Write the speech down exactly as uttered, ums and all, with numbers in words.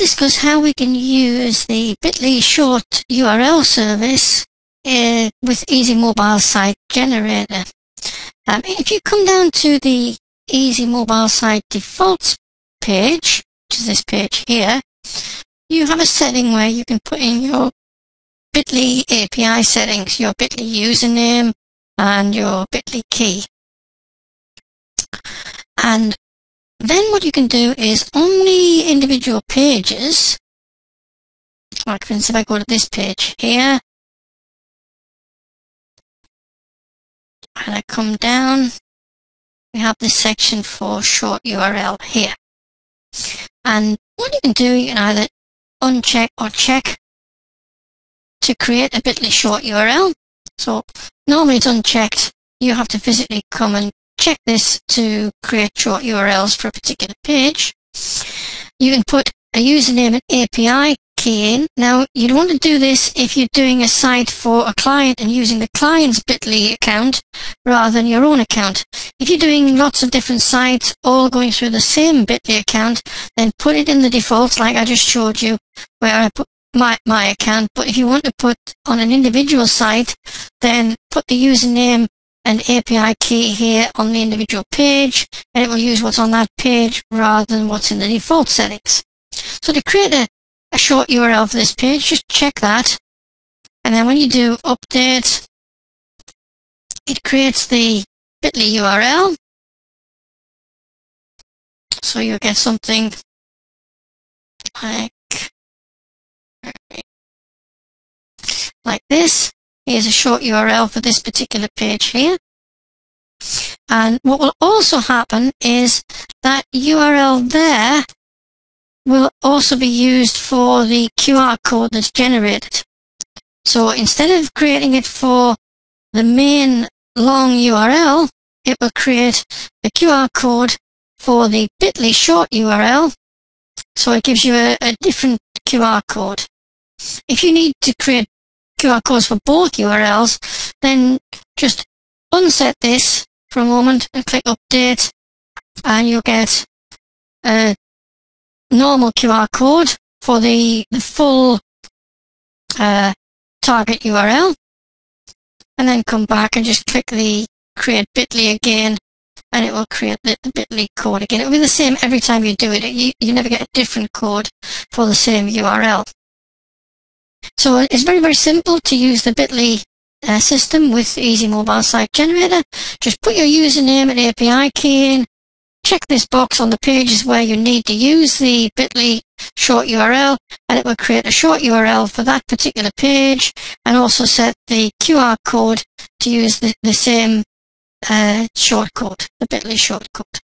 discuss how we can use the Bitly short U R L service uh, with EzMobileSite Generator. Um, if you come down to the EzMobileSite defaults page, which is this page here, you have a setting where you can put in your Bitly A P I settings, your Bitly username and your Bitly key. And then what you can do is on the individual pages, like for instance if I go to this page here, and I come down, we have this section for short U R L here. And what you can do, you can either uncheck or check to create a Bitly short U R L. So normally it's unchecked. You have to physically come and check this to create short U R Ls for a particular page. You can put a username and A P I key in. Now you'd want to do this if you're doing a site for a client and using the client's Bitly account rather than your own account. If you're doing lots of different sites all going through the same Bitly account, then put it in the defaults like I just showed you where I put my, my account. But if you want to put on an individual site, then put the username and A P I key here on the individual page, and it will use what's on that page rather than what's in the default settings. So to create a a short U R L for this page, just check that, and then when you do update, it creates the Bitly U R L, so you'll get something like like this. Here's a short U R L for this particular page here, and what will also happen is that U R L there will also be used for the Q R code that's generated. So instead of creating it for the main long U R L, it will create the Q R code for the Bitly short U R L, so it gives you a, a different Q R code. If you need to create Q R codes for both U R Ls, then just unset this for a moment and click update, and you'll get a normal Q R code for the, the full uh, target U R L, and then come back and just click the create Bitly again, and it will create the, the Bitly code again. It will be the same every time you do it. You, you never get a different code for the same U R L. So it's very, very simple to use the Bitly uh, system with EzMobileSite Generator. Just put your username and A P I key in. Check this box on the pages where you need to use the Bitly short U R L, and it will create a short U R L for that particular page, and also set the Q R code to use the, the same uh, short code, the Bitly short code.